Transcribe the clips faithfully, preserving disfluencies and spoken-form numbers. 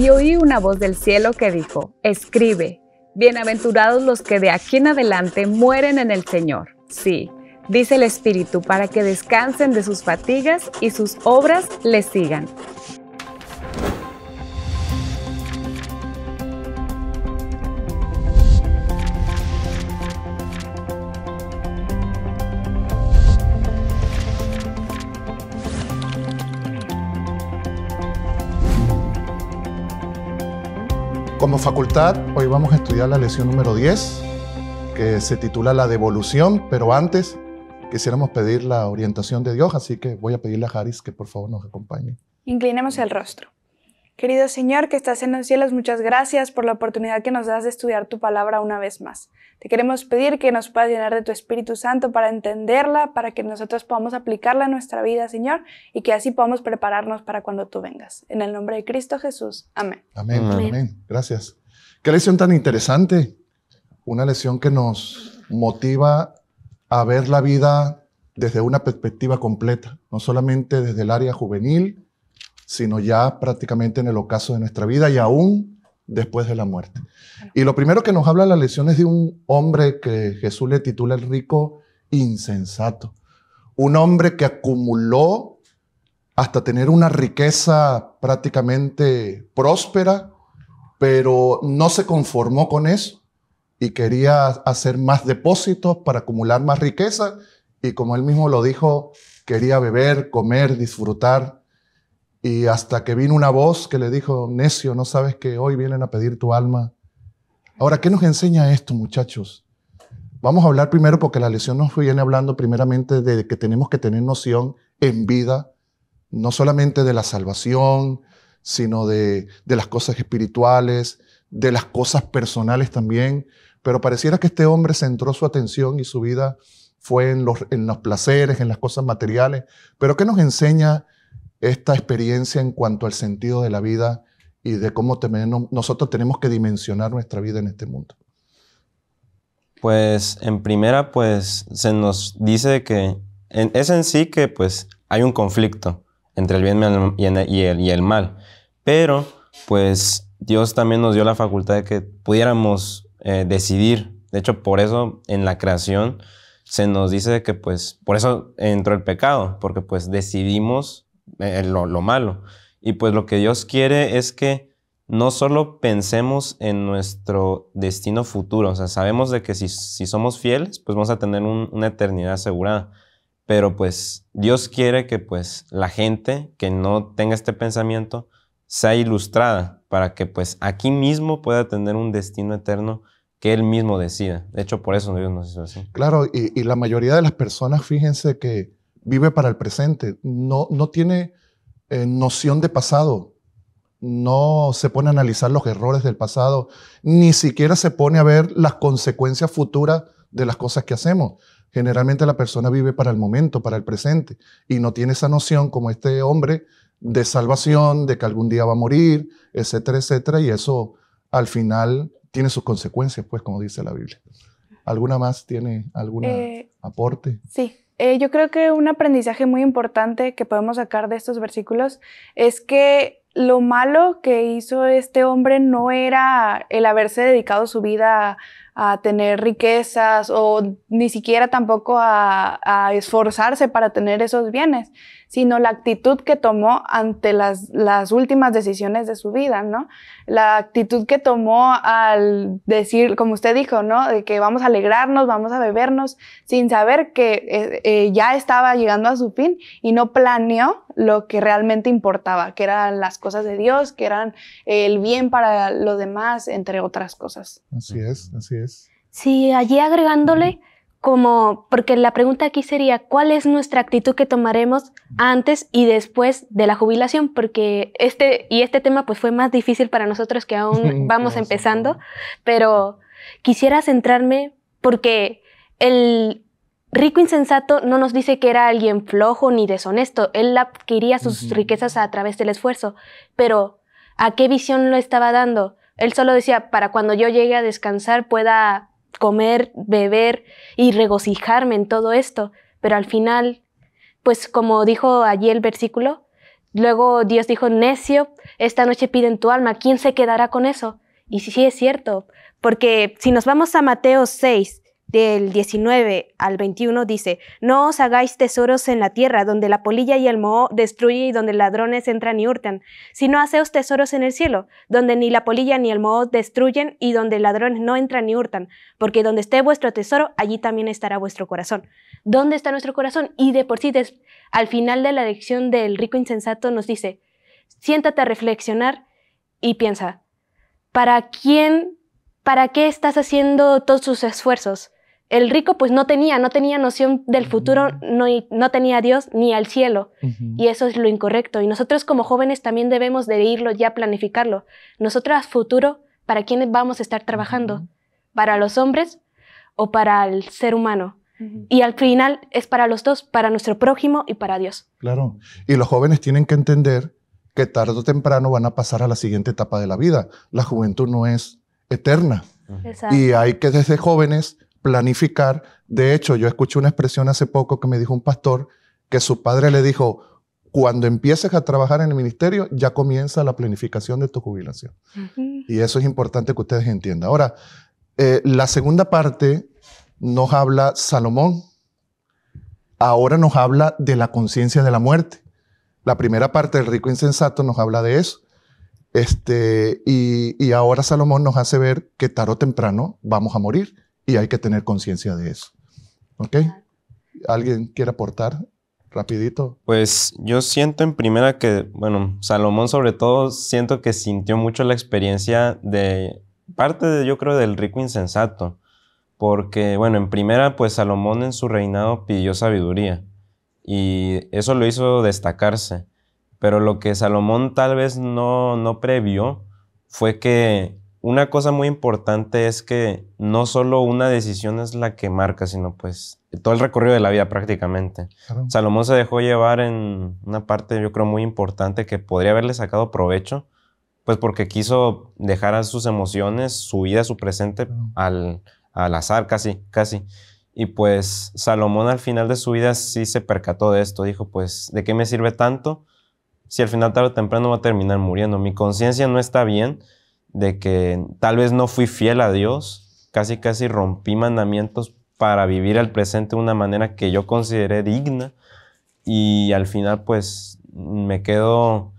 Y oí una voz del cielo que dijo, escribe, bienaventurados los que de aquí en adelante mueren en el Señor. Sí, dice el Espíritu, para que descansen de sus fatigas y sus obras les sigan. Como facultad, hoy vamos a estudiar la lección número diez, que se titula La devolución, pero antes quisiéramos pedir la orientación de Dios, así que voy a pedirle a Haris que por favor nos acompañe. Inclinemos el rostro. Querido Señor, que estás en los cielos, muchas gracias por la oportunidad que nos das de estudiar tu palabra una vez más. Te queremos pedir que nos puedas llenar de tu Espíritu Santo para entenderla, para que nosotros podamos aplicarla a nuestra vida, Señor, y que así podamos prepararnos para cuando tú vengas. En el nombre de Cristo Jesús. Amén. Amén. Amén. Amén. Gracias. Qué lección tan interesante. Una lección que nos motiva a ver la vida desde una perspectiva completa, no solamente desde el área juvenil, sino ya prácticamente en el ocaso de nuestra vida y aún después de la muerte. Y lo primero que nos habla la lección es de un hombre que Jesús le titula el rico insensato. Un hombre que acumuló hasta tener una riqueza prácticamente próspera, pero no se conformó con eso y quería hacer más depósitos para acumular más riqueza. Y como él mismo lo dijo, quería beber, comer, disfrutar. Y hasta que vino una voz que le dijo, necio, ¿no sabes que hoy vienen a pedir tu alma? Ahora, ¿qué nos enseña esto, muchachos? Vamos a hablar primero, porque la lección nos viene hablando primeramente de que tenemos que tener noción en vida, no solamente de la salvación, sino de, de las cosas espirituales, de las cosas personales también. Pero pareciera que este hombre centró su atención y su vida fue en los, en los placeres, en las cosas materiales. Pero ¿qué nos enseña esta experiencia en cuanto al sentido de la vida y de cómo temen, nosotros tenemos que dimensionar nuestra vida en este mundo? Pues en primera, pues se nos dice que en, es en sí que pues hay un conflicto entre el bien y el, y, el, y el mal, pero pues Dios también nos dio la facultad de que pudiéramos eh, decidir. De hecho, por eso en la creación se nos dice que pues por eso entró el pecado, porque pues decidimos Lo, lo malo. Y pues lo que Dios quiere es que no solo pensemos en nuestro destino futuro, o sea, sabemos de que si, si somos fieles, pues vamos a tener un, una eternidad asegurada, pero pues Dios quiere que pues la gente que no tenga este pensamiento sea ilustrada para que pues aquí mismo pueda tener un destino eterno que Él mismo decida. De hecho, por eso Dios nos hizo así. Claro, y, y la mayoría de las personas, fíjense que vive para el presente, no, no tiene eh, noción de pasado, no se pone a analizar los errores del pasado, ni siquiera se pone a ver las consecuencias futuras de las cosas que hacemos. Generalmente la persona vive para el momento, para el presente, y no tiene esa noción como este hombre de salvación, de que algún día va a morir, etcétera, etcétera, y eso al final tiene sus consecuencias, pues, como dice la Biblia. ¿Alguna más tiene algún eh, aporte? Sí. Eh, yo creo que un aprendizaje muy importante que podemos sacar de estos versículos es que lo malo que hizo este hombre no era el haberse dedicado su vida a, a tener riquezas o ni siquiera tampoco a, a esforzarse para tener esos bienes, sino la actitud que tomó ante las, las últimas decisiones de su vida, ¿no? La actitud que tomó al decir, como usted dijo, ¿no? De que vamos a alegrarnos, vamos a bebernos, sin saber que eh, eh, ya estaba llegando a su fin y no planeó lo que realmente importaba, que eran las cosas de Dios, que eran eh, el bien para los demás, entre otras cosas. Así es, así es. Sí, allí agregándole, como, porque la pregunta aquí sería, ¿cuál es nuestra actitud que tomaremos antes y después de la jubilación? Porque este, y este tema pues fue más difícil para nosotros que aún vamos empezando, pero quisiera centrarme porque el rico insensato no nos dice que era alguien flojo ni deshonesto, él adquiría sus uh-huh. riquezas a través del esfuerzo, pero ¿a qué visión lo estaba dando? Él solo decía, para cuando yo llegue a descansar pueda comer, beber y regocijarme en todo esto. Pero al final, pues como dijo allí el versículo, Luego Dios dijo, necio, esta noche piden tu alma, ¿quién se quedará con eso? Y sí, sí es cierto, porque si nos vamos a Mateo seis, del diecinueve al veintiuno, dice, no os hagáis tesoros en la tierra, donde la polilla y el moho destruye y donde ladrones entran y hurtan, sino haceos tesoros en el cielo, donde ni la polilla ni el moho destruyen y donde ladrones no entran ni hurtan, porque donde esté vuestro tesoro, allí también estará vuestro corazón. ¿Dónde está nuestro corazón? Y de por sí, al final de la lección del rico insensato nos dice, siéntate a reflexionar y piensa, ¿para quién, para qué estás haciendo todos tus esfuerzos? El rico pues no tenía, no tenía noción del futuro, no, no tenía a Dios ni al cielo. Uh-huh. Y eso es lo incorrecto. Y nosotros como jóvenes también debemos de irlo ya planificarlo. Nosotros futuro, ¿para quién vamos a estar trabajando? Uh-huh. ¿Para los hombres o para el ser humano? Uh-huh. Y al final es para los dos, para nuestro prójimo y para Dios. Claro. Y los jóvenes tienen que entender que tarde o temprano van a pasar a la siguiente etapa de la vida. La juventud no es eterna. Uh-huh. Y hay que desde jóvenes planificar. De hecho, yo escuché una expresión hace poco que me dijo un pastor que su padre le dijo, cuando empieces a trabajar en el ministerio, ya comienza la planificación de tu jubilación. Uh-huh. Y eso es importante que ustedes entiendan. Ahora, eh, la segunda parte nos habla Salomón. Ahora nos habla de la conciencia de la muerte. La primera parte del rico insensato nos habla de eso. Este, y, y ahora Salomón nos hace ver que tarde o temprano vamos a morir. Y hay que tener conciencia de eso. ¿Ok? ¿Alguien quiere aportar rapidito? Pues yo siento en primera que, bueno, Salomón sobre todo, siento que sintió mucho la experiencia de parte, de, yo creo, del rico insensato. Porque, bueno, en primera, pues Salomón en su reinado pidió sabiduría. Y eso lo hizo destacarse. Pero lo que Salomón tal vez no, no previó fue que una cosa muy importante es que no solo una decisión es la que marca, sino pues todo el recorrido de la vida prácticamente. Claro. Salomón se dejó llevar en una parte, yo creo, muy importante que podría haberle sacado provecho, pues porque quiso dejar a sus emociones, su vida, su presente, claro, al, al azar casi, casi. Y pues Salomón al final de su vida sí se percató de esto. Dijo, pues, ¿de qué me sirve tanto si al final tarde o temprano va a terminar muriendo? Mi conciencia no está bien de que tal vez no fui fiel a Dios, casi casi rompí mandamientos para vivir al presente de una manera que yo consideré digna y al final pues me quedo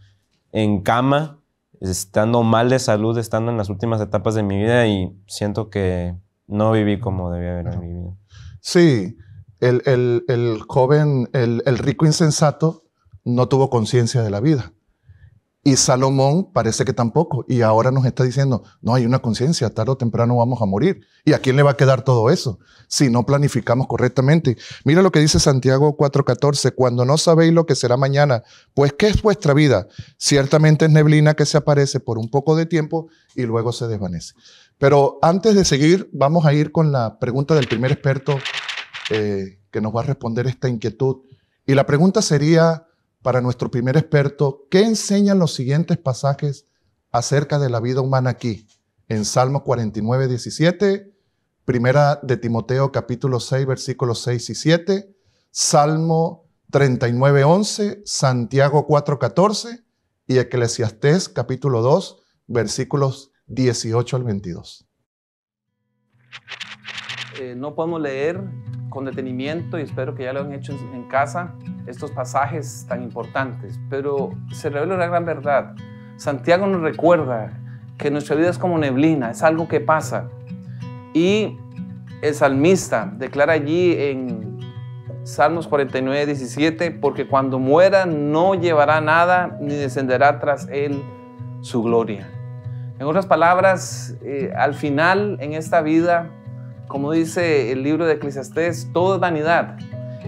en cama, estando mal de salud, estando en las últimas etapas de mi vida y siento que no viví como debía haber claro. vivido. Sí, el, el, el joven, el, el rico insensato no tuvo conciencia de la vida. Y Salomón parece que tampoco. Y ahora nos está diciendo, no hay una conciencia, tarde o temprano vamos a morir. ¿Y a quién le va a quedar todo eso si no planificamos correctamente? Mira lo que dice Santiago cuatro catorce, cuando no sabéis lo que será mañana, pues ¿qué es vuestra vida? Ciertamente es neblina que se aparece por un poco de tiempo y luego se desvanece. Pero antes de seguir, vamos a ir con la pregunta del primer experto eh, que nos va a responder esta inquietud. Y la pregunta sería, para nuestro primer experto, ¿qué enseñan los siguientes pasajes acerca de la vida humana aquí? En Salmo cuarenta y nueve, diecisiete, Primera de Timoteo, capítulo seis, versículos seis y siete, Salmo treinta y nueve, once, Santiago cuatro, catorce y Eclesiastés, capítulo dos, versículos dieciocho al veintidós. Eh, no podemos leer con detenimiento, y espero que ya lo han hecho en casa, estos pasajes tan importantes, pero se revela una gran verdad. Santiago nos recuerda que nuestra vida es como neblina, es algo que pasa. Y el salmista declara allí en Salmos cuarenta y nueve, diecisiete, porque cuando muera no llevará nada, ni descenderá tras él su gloria. En otras palabras, eh, al final en esta vida, como dice el libro de Eclesiastés, todo es vanidad.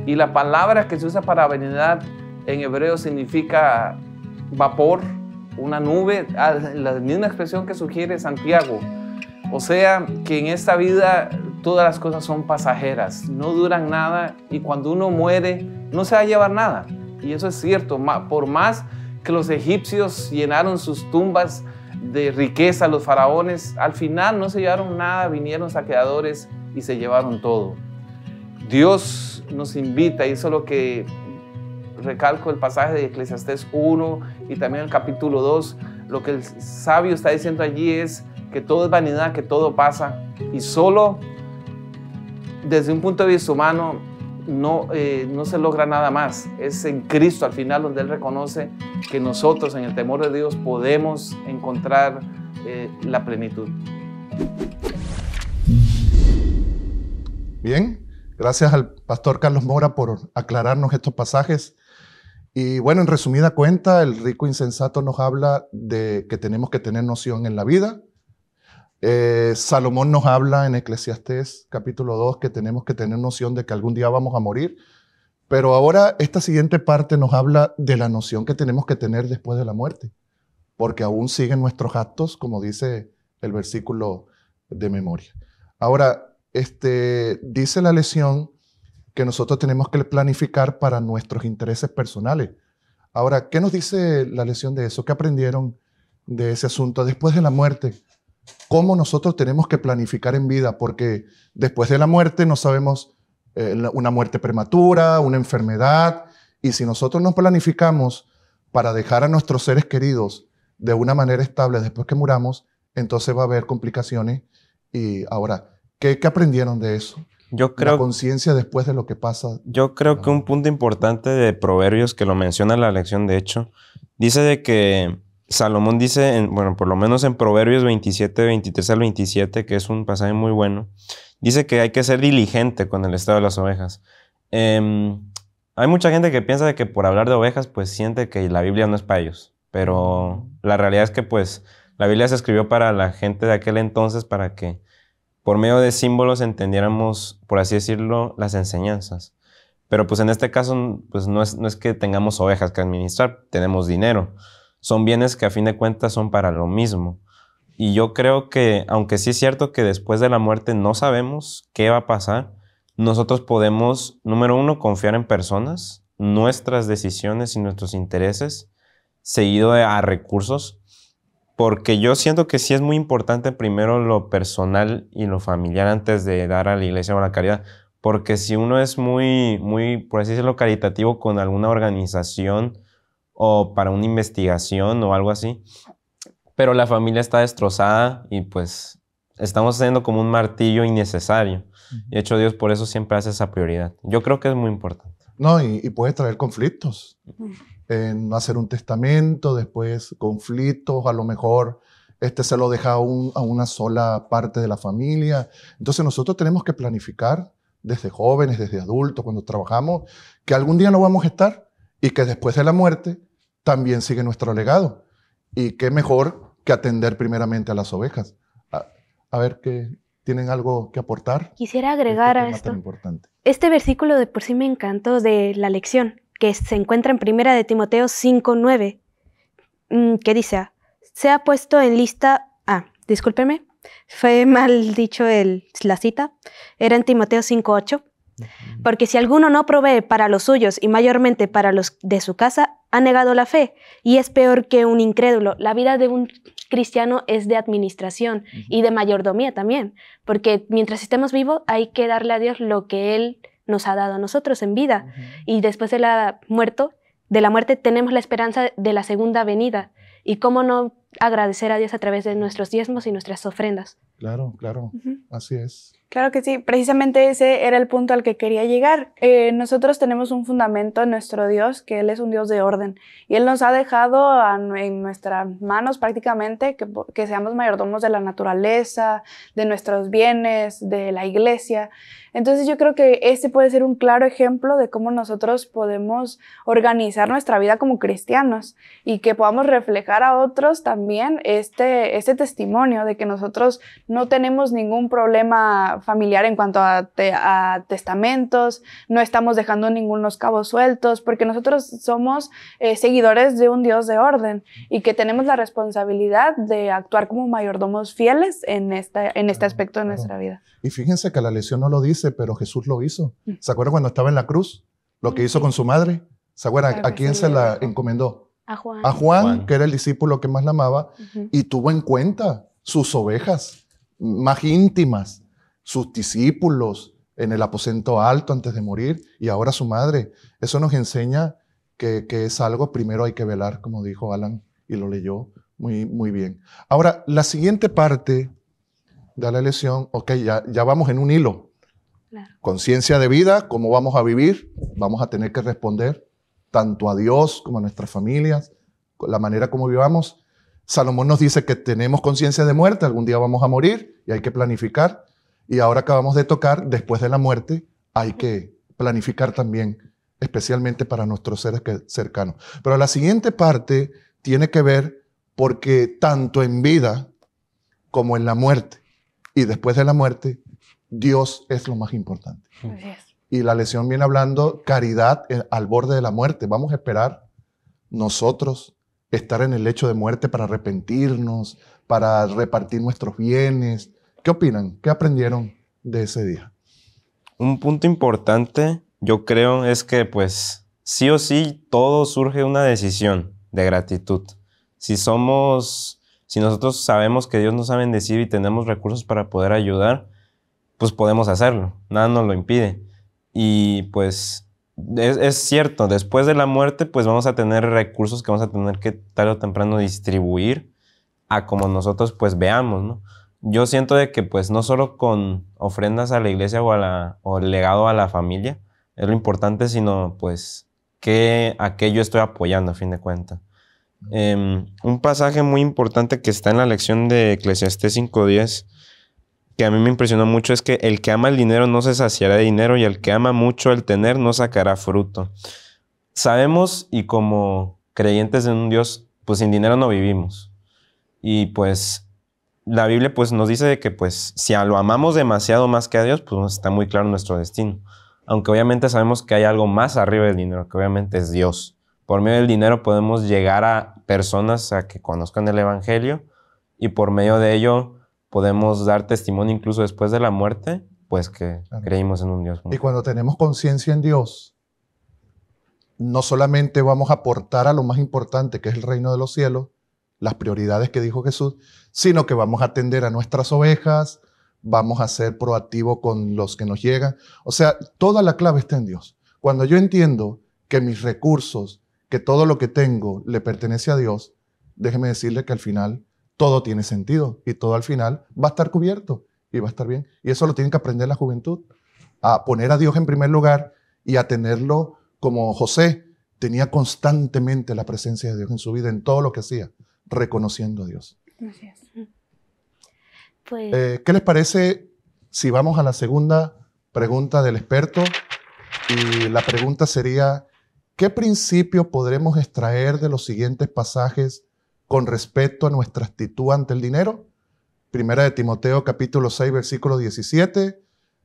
Y la palabra que se usa para vanidad en hebreo significa vapor, una nube, la misma expresión que sugiere Santiago. O sea, que en esta vida todas las cosas son pasajeras, no duran nada y cuando uno muere no se va a llevar nada. Y eso es cierto, por más que los egipcios llenaron sus tumbas de riqueza, los faraones, al final no se llevaron nada, vinieron saqueadores y se llevaron todo. Dios nos invita, y eso es lo que recalco el pasaje de Eclesiastés uno y también el capítulo dos. Lo que el sabio está diciendo allí es que todo es vanidad, que todo pasa, y solo desde un punto de vista humano no, eh, no se logra nada más. Es en Cristo al final donde Él reconoce que nosotros en el temor de Dios podemos encontrar eh, la plenitud. Bien, gracias al pastor Carlos Mora por aclararnos estos pasajes. Y bueno, en resumida cuenta, el rico insensato nos habla de que tenemos que tener noción en la vida. Eh, Salomón nos habla en Eclesiastés capítulo dos que tenemos que tener noción de que algún día vamos a morir. Pero ahora esta siguiente parte nos habla de la noción que tenemos que tener después de la muerte, porque aún siguen nuestros actos, como dice el versículo de memoria. Ahora, este, dice la lección que nosotros tenemos que planificar para nuestros intereses personales. Ahora, ¿qué nos dice la lección de eso? ¿Qué aprendieron de ese asunto después de la muerte? Cómo nosotros tenemos que planificar en vida, porque después de la muerte no sabemos, eh, una muerte prematura, una enfermedad, y si nosotros nos planificamos para dejar a nuestros seres queridos de una manera estable después que muramos, entonces va a haber complicaciones. Y ahora, ¿qué, qué aprendieron de eso? Yo creo, la conciencia después de lo que pasa. Yo creo que un punto importante de Proverbios, que lo menciona la lección de hecho, dice de que Salomón dice, en, bueno, por lo menos en Proverbios veintisiete, veintitrés al veintisiete, que es un pasaje muy bueno, dice que hay que ser diligente con el estado de las ovejas. Eh, hay mucha gente que piensa de que por hablar de ovejas, pues siente que la Biblia no es para ellos. Pero la realidad es que, pues, la Biblia se escribió para la gente de aquel entonces, para que por medio de símbolos entendiéramos, por así decirlo, las enseñanzas. Pero, pues, en este caso, pues, no es, no es que tengamos ovejas que administrar, tenemos dinero. Son bienes que a fin de cuentas son para lo mismo. Y yo creo que, aunque sí es cierto que después de la muerte no sabemos qué va a pasar, nosotros podemos, número uno, confiar en personas, nuestras decisiones y nuestros intereses, seguido de, a recursos, porque yo siento que sí es muy importante primero lo personal y lo familiar antes de dar a la iglesia o a la caridad, porque si uno es muy, muy, por así decirlo, caritativo con alguna organización, o para una investigación o algo así, pero la familia está destrozada y pues estamos haciendo como un martillo innecesario. De hecho, Dios por eso siempre hace esa prioridad. Yo creo que es muy importante. No, y, y puede traer conflictos. En hacer un testamento, después conflictos, a lo mejor este se lo deja a, un, a una sola parte de la familia. Entonces nosotros tenemos que planificar desde jóvenes, desde adultos, cuando trabajamos, que algún día no vamos a estar y que después de la muerte también sigue nuestro legado. Y qué mejor que atender primeramente a las ovejas. A, a ver, ¿qué, ¿tienen algo que aportar? Quisiera agregar este a esto. Tan importante. Este versículo de por sí me encantó de la lección, que se encuentra en primera de Timoteo cinco nueve, que dice, se ha puesto en lista... Ah, discúlpeme, fue mal dicho el, la cita. Era en Timoteo cinco ocho. Porque si alguno no provee para los suyos y mayormente para los de su casa, ha negado la fe y es peor que un incrédulo. La vida de un cristiano es de administración uh-huh. y de mayordomía también, porque mientras estemos vivos hay que darle a Dios lo que Él nos ha dado a nosotros en vida. Uh-huh. Y después de la, muerto, de la muerte tenemos la esperanza de la segunda venida. Y cómo no agradecer a Dios a través de nuestros diezmos y nuestras ofrendas. Claro, claro, uh-huh. así es. Claro que sí, precisamente ese era el punto al que quería llegar. Eh, nosotros tenemos un fundamento en nuestro Dios, que Él es un Dios de orden. Y Él nos ha dejado a, en nuestras manos prácticamente que, que seamos mayordomos de la naturaleza, de nuestros bienes, de la iglesia. Entonces yo creo que este puede ser un claro ejemplo de cómo nosotros podemos organizar nuestra vida como cristianos y que podamos reflejar a otros también este, este testimonio de que nosotros no tenemos ningún problema familiar en cuanto a, te, a testamentos, no estamos dejando ningunos cabos sueltos, porque nosotros somos eh, seguidores de un Dios de orden y que tenemos la responsabilidad de actuar como mayordomos fieles en, esta, en este claro, aspecto de claro. nuestra vida. Y fíjense que la lección no lo dice, pero Jesús lo hizo. ¿Se acuerdan cuando estaba en la cruz? Lo que hizo con su madre. ¿Se acuerdan claro, a quién sí, se la encomendó? A Juan. A Juan, Juan, que era el discípulo que más la amaba, uh-huh. y tuvo en cuenta sus ovejas más íntimas, sus discípulos en el aposento alto antes de morir y ahora su madre. Eso nos enseña que, que es algo, primero hay que velar, como dijo Alan, y lo leyó muy, muy bien. Ahora, la siguiente parte de la lección, ok, ya, ya vamos en un hilo. Claro. Conciencia de vida, cómo vamos a vivir, vamos a tener que responder tanto a Dios como a nuestras familias, la manera como vivamos. Salomón nos dice que tenemos conciencia de muerte, algún día vamos a morir y hay que planificar. Y ahora acabamos de tocar, después de la muerte, hay que planificar también, especialmente para nuestros seres cercanos. Pero la siguiente parte tiene que ver porque tanto en vida como en la muerte y después de la muerte, Dios es lo más importante. Y la lección viene hablando caridad al borde de la muerte. Vamos a esperar nosotros estar en el lecho de muerte para arrepentirnos, para repartir nuestros bienes. ¿Qué opinan? ¿Qué aprendieron de ese día? Un punto importante, yo creo, es que pues sí o sí todo surge una decisión de gratitud. Si somos, si nosotros sabemos que Dios nos ha bendecido y tenemos recursos para poder ayudar, pues podemos hacerlo, nada nos lo impide. Y pues es, es cierto, después de la muerte pues vamos a tener recursos que vamos a tener que tarde o temprano distribuir a como nosotros pues veamos, ¿no? Yo siento de que pues no solo con ofrendas a la iglesia o, a la, o legado a la familia es lo importante, sino pues que a qué yo estoy apoyando a fin de cuentas. Eh, un pasaje muy importante que está en la lección de Eclesiastés cinco diez que a mí me impresionó mucho es que el que ama el dinero no se saciará de dinero y el que ama mucho el tener no sacará fruto. Sabemos y como creyentes en un Dios pues sin dinero no vivimos y pues la Biblia pues, nos dice que pues, si lo amamos demasiado más que a Dios, pues está muy claro nuestro destino. Aunque obviamente sabemos que hay algo más arriba del dinero, que obviamente es Dios. Por medio del dinero podemos llegar a personas a que conozcan el Evangelio y por medio de ello podemos dar testimonio incluso después de la muerte, pues que claro, creímos en un Dios. Y cuando tenemos conciencia en Dios, no solamente vamos a aportar a lo más importante que es el reino de los cielos, las prioridades que dijo Jesús, sino que vamos a atender a nuestras ovejas, vamos a ser proactivos con los que nos llegan. O sea, toda la clave está en Dios. Cuando yo entiendo que mis recursos, que todo lo que tengo le pertenece a Dios, déjeme decirle que al final todo tiene sentido y todo al final va a estar cubierto y va a estar bien. Y eso lo tienen que aprender la juventud, a poner a Dios en primer lugar y a tenerlo como José. Tenía constantemente la presencia de Dios en su vida, en todo lo que hacía, reconociendo a Dios. Gracias. Pues, eh, ¿qué les parece si vamos a la segunda pregunta del experto? Y la pregunta sería, ¿qué principio podremos extraer de los siguientes pasajes con respecto a nuestra actitud ante el dinero? Primera de Timoteo, capítulo seis, versículo diecisiete.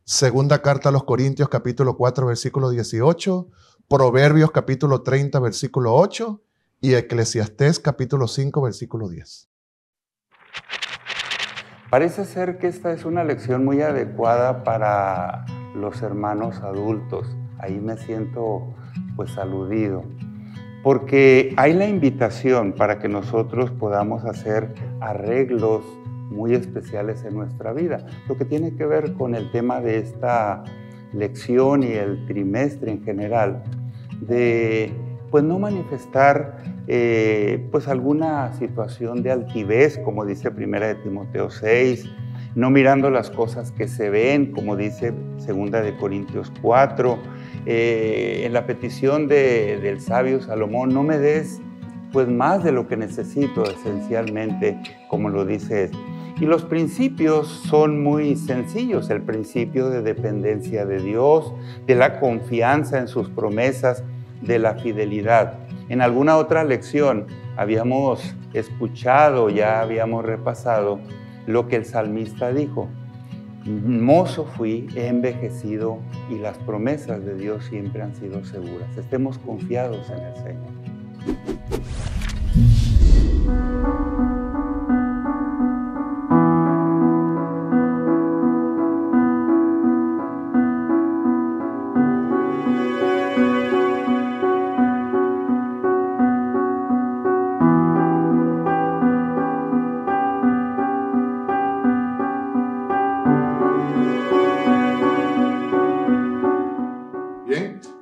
Segunda carta a los Corintios, capítulo cuatro, versículo dieciocho. Proverbios, capítulo treinta, versículo ocho. Y Eclesiastés capítulo cinco, versículo diez. Parece ser que esta es una lección muy adecuada para los hermanos adultos. Ahí me siento pues aludido. Porque hay la invitación para que nosotros podamos hacer arreglos muy especiales en nuestra vida. Lo que tiene que ver con el tema de esta lección y el trimestre en general de pues no manifestar eh, pues alguna situación de altivez, como dice Primera de Timoteo seis, no mirando las cosas que se ven, como dice Segunda de Corintios cuatro, eh, en la petición de, del sabio Salomón, no me des pues más de lo que necesito esencialmente, como lo dice. Y los principios son muy sencillos, el principio de dependencia de Dios, de la confianza en sus promesas, de la fidelidad. En alguna otra lección habíamos escuchado, ya habíamos repasado lo que el salmista dijo. Mozo fui, he envejecido y las promesas de Dios siempre han sido seguras. Estemos confiados en el Señor.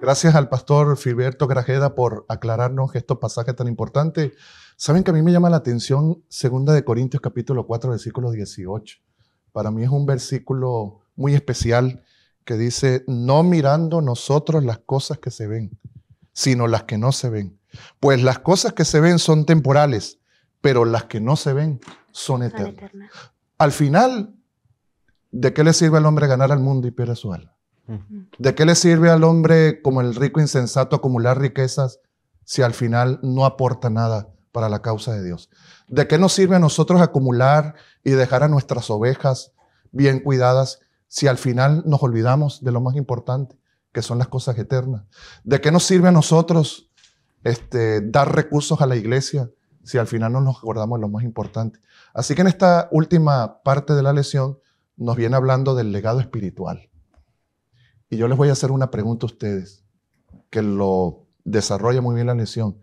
Gracias al pastor Filiberto Grajeda por aclararnos estos pasajes tan importantes. Saben que a mí me llama la atención segunda de Corintios capítulo cuatro, versículo dieciocho. Para mí es un versículo muy especial que dice, no mirando nosotros las cosas que se ven, sino las que no se ven. Pues las cosas que se ven son temporales, pero las que no se ven son eternas. Son eternas. Al final, ¿de qué le sirve al hombre ganar al mundo y pierde su alma? ¿De qué le sirve al hombre, como el rico insensato, acumular riquezas si al final no aporta nada para la causa de Dios? ¿De qué nos sirve a nosotros acumular y dejar a nuestras ovejas bien cuidadas si al final nos olvidamos de lo más importante, que son las cosas eternas? ¿De qué nos sirve a nosotros este, dar recursos a la iglesia si al final no nos acordamos de lo más importante? Así que en esta última parte de la lección nos viene hablando del legado espiritual. Y yo les voy a hacer una pregunta a ustedes, que lo desarrolla muy bien la lección.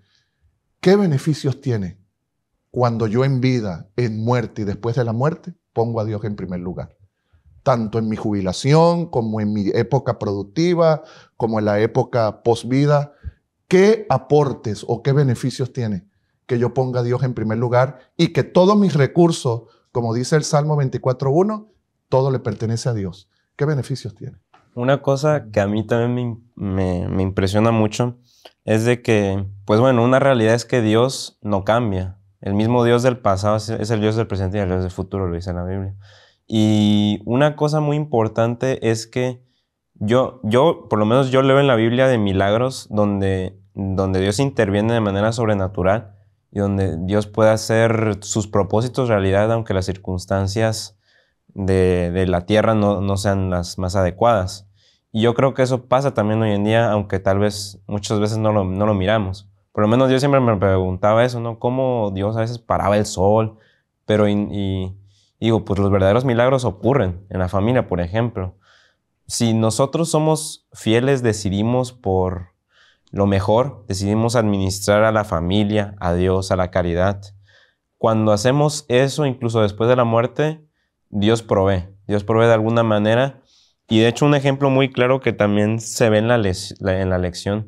¿Qué beneficios tiene cuando yo en vida, en muerte y después de la muerte, pongo a Dios en primer lugar? Tanto en mi jubilación, como en mi época productiva, como en la época posvida. ¿Qué aportes o qué beneficios tiene que yo ponga a Dios en primer lugar y que todos mis recursos, como dice el Salmo veinticuatro uno, todo le pertenece a Dios? ¿Qué beneficios tiene? Una cosa que a mí también me, me, me impresiona mucho es de que, pues bueno, una realidad es que Dios no cambia. El mismo Dios del pasado es, es el Dios del presente y el Dios del futuro, lo dice en la Biblia. Y una cosa muy importante es que yo, yo por lo menos yo leo en la Biblia de milagros donde, donde Dios interviene de manera sobrenatural y donde Dios puede hacer sus propósitos realidad aunque las circunstancias De, de la tierra no, no sean las más adecuadas. Y yo creo que eso pasa también hoy en día, aunque tal vez muchas veces no lo, no lo miramos. Por lo menos yo siempre me preguntaba eso, ¿no? Cómo Dios a veces paraba el sol, pero y, y, digo, pues los verdaderos milagros ocurren en la familia, por ejemplo. Si nosotros somos fieles, decidimos por lo mejor, decidimos administrar a la familia, a Dios, a la caridad. Cuando hacemos eso, incluso después de la muerte, Dios provee, Dios provee de alguna manera. Y de hecho un ejemplo muy claro que también se ve en la, la, en la lección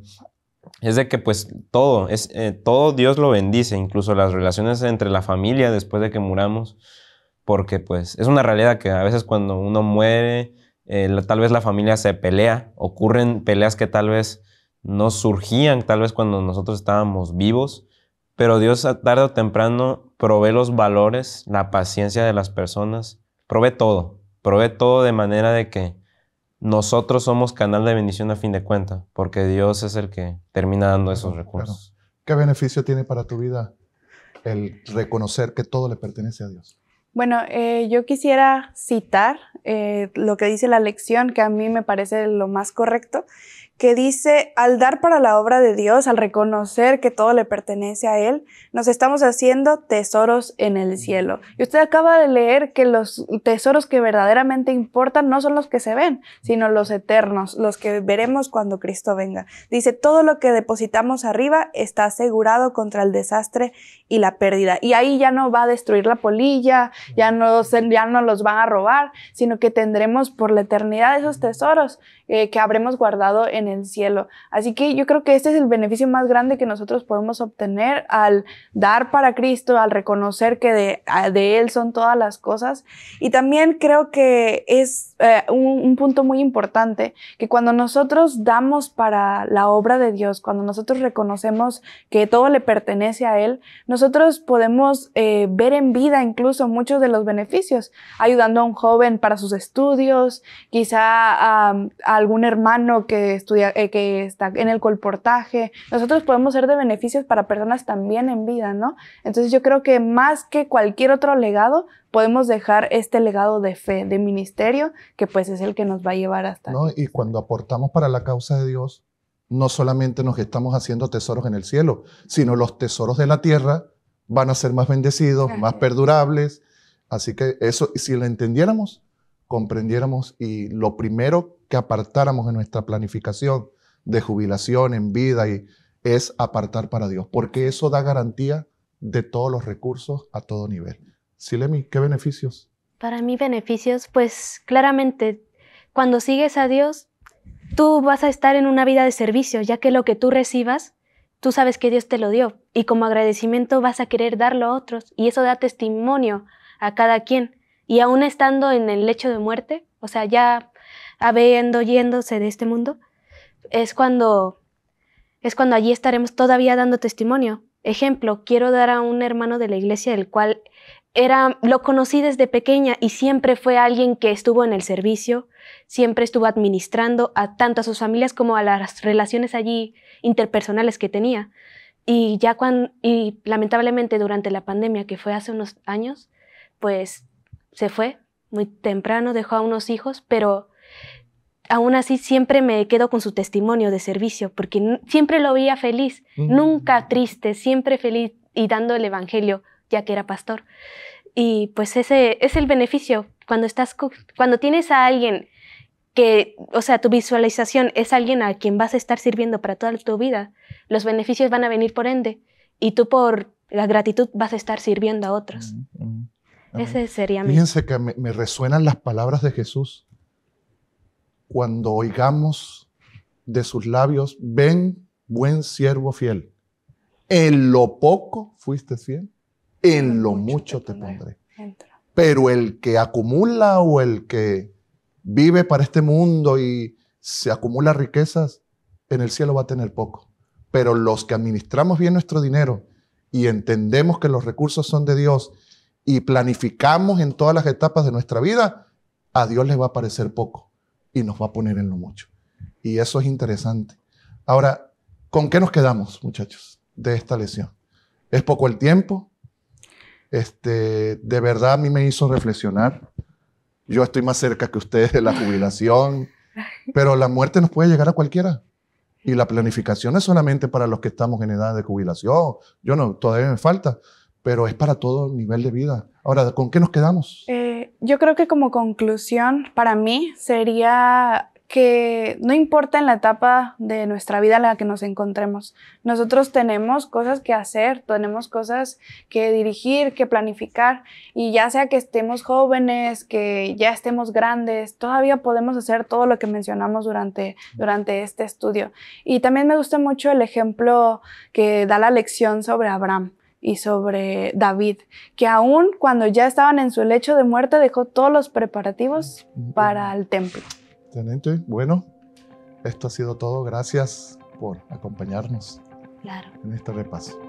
es de que pues todo, es, eh, todo Dios lo bendice, incluso las relaciones entre la familia después de que muramos, porque pues es una realidad que a veces cuando uno muere, eh, la, tal vez la familia se pelea, ocurren peleas que tal vez no surgían, tal vez cuando nosotros estábamos vivos, pero Dios tarde o temprano provee los valores, la paciencia de las personas. Provee todo, provee todo de manera de que nosotros somos canal de bendición a fin de cuentas, porque Dios es el que termina dando esos recursos. Claro. ¿Qué beneficio tiene para tu vida el reconocer que todo le pertenece a Dios? Bueno, eh, yo quisiera citar eh, lo que dice la lección, que a mí me parece lo más correcto, que dice, al dar para la obra de Dios, al reconocer que todo le pertenece a Él, nos estamos haciendo tesoros en el cielo. Y usted acaba de leer que los tesoros que verdaderamente importan no son los que se ven, sino los eternos, los que veremos cuando Cristo venga. Dice, todo lo que depositamos arriba está asegurado contra el desastre y la pérdida. Y ahí ya no va a destruir la polilla, ya no, ya no los van a robar, sino que tendremos por la eternidad esos tesoros eh, que habremos guardado en en el cielo. Así que yo creo que este es el beneficio más grande que nosotros podemos obtener al dar para Cristo, al reconocer que de, de Él son todas las cosas. Y también creo que es eh, un, un punto muy importante, que cuando nosotros damos para la obra de Dios, cuando nosotros reconocemos que todo le pertenece a Él, nosotros podemos eh, ver en vida incluso muchos de los beneficios, ayudando a un joven para sus estudios, quizá um, a algún hermano que estudia que está en el colportaje. Nosotros podemos ser de beneficios para personas también en vida, ¿no? Entonces yo creo que más que cualquier otro legado, podemos dejar este legado de fe, de ministerio, que pues es el que nos va a llevar hasta... ¿No? Y cuando aportamos para la causa de Dios, no solamente nos estamos haciendo tesoros en el cielo, sino los tesoros de la tierra van a ser más bendecidos, más perdurables. Así que eso, si lo entendiéramos, comprendiéramos y lo primero que apartáramos en nuestra planificación de jubilación en vida y es apartar para Dios, porque eso da garantía de todos los recursos a todo nivel. Silemi, ¿qué beneficios? Para mí beneficios, pues claramente, cuando sigues a Dios, tú vas a estar en una vida de servicio, ya que lo que tú recibas, tú sabes que Dios te lo dio y como agradecimiento vas a querer darlo a otros y eso da testimonio a cada quien. Y aún estando en el lecho de muerte, o sea, ya habiendo yéndose de este mundo, es cuando, es cuando allí estaremos todavía dando testimonio. Ejemplo, quiero dar a un hermano de la iglesia, el cual era, lo conocí desde pequeña y siempre fue alguien que estuvo en el servicio, siempre estuvo administrando a tanto a sus familias como a las relaciones allí interpersonales que tenía. Y, ya cuando, y lamentablemente durante la pandemia, que fue hace unos años, pues se fue muy temprano, dejó a unos hijos, pero aún así siempre me quedo con su testimonio de servicio, porque siempre lo veía feliz, mm. nunca triste, siempre feliz y dando el evangelio, ya que era pastor. Y pues ese es el beneficio cuando estás, cuando tienes a alguien que, o sea, tu visualización es alguien a quien vas a estar sirviendo para toda tu vida. Los beneficios van a venir por ende y tú por la gratitud vas a estar sirviendo a otros. Mm, mm. Ese sería mi... Fíjense que me, me resuenan las palabras de Jesús. Cuando oigamos de sus labios, ven, buen siervo fiel. En lo poco fuiste fiel, en lo mucho te pondré. Pero el que acumula o el que vive para este mundo y se acumula riquezas, en el cielo va a tener poco. Pero los que administramos bien nuestro dinero y entendemos que los recursos son de Dios y planificamos en todas las etapas de nuestra vida, a Dios les va a parecer poco y nos va a poner en lo mucho. Y eso es interesante. Ahora, ¿con qué nos quedamos, muchachos, de esta lección? Es poco el tiempo. Este, de verdad, a mí me hizo reflexionar. Yo estoy más cerca que ustedes de la jubilación, pero la muerte nos puede llegar a cualquiera. Y la planificación es solamente para los que estamos en edad de jubilación. Yo no, todavía me falta, pero es para todo nivel de vida. Ahora, ¿con qué nos quedamos? Eh, yo creo que como conclusión para mí sería que no importa en la etapa de nuestra vida en la que nos encontremos, nosotros tenemos cosas que hacer, tenemos cosas que dirigir, que planificar, y ya sea que estemos jóvenes, que ya estemos grandes, todavía podemos hacer todo lo que mencionamos durante, durante este estudio. Y también me gusta mucho el ejemplo que da la lección sobre Abraham y sobre David, que aún cuando ya estaban en su lecho de muerte, dejó todos los preparativos para el templo. Excelente. Bueno, esto ha sido todo. Gracias por acompañarnos claro. en este repaso.